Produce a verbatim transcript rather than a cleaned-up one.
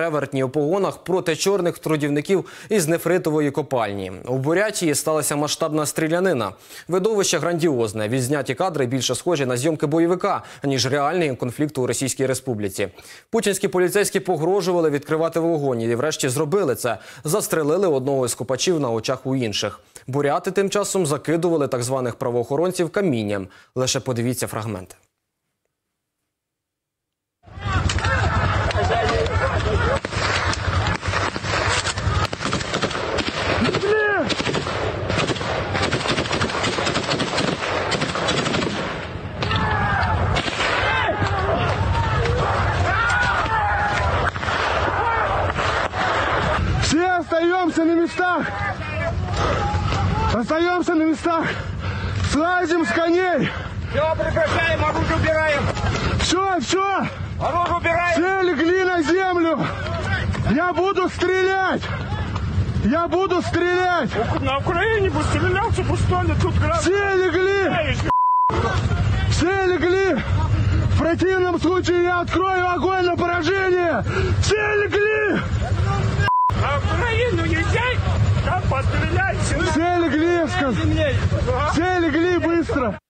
перевертні у погонах проти чорних трудівників із нефритової копальні. У Бурятії сталася масштабна стрілянина. Видовище грандіозне. Відзняті кадри більше схожі на зйомки бойовика, ніж реальний конфлікт у Російській Республіці. Путінські поліцейські погрожували відкривати вогонь і врешті зробили це. Застрелили одного із копачів на очах у інших. Буряти тим часом закидували так званих правоохоронців камінням. Лише подивіться фрагменти. Остаемся на местах! Остаемся на местах! Слазим с коней! Все, прекращаем, оружие убираем! Все, все! Оружие убираем! Все легли на землю! Я буду стрелять! Я буду стрелять! На Украине бы стрелял, чтобы стали тут грабить! Все легли! Все легли! В противном случае я открою огонь на поражение! Все легли! На Украину езжай, там постреляйте. Все легли, я сказал. Все легли быстро.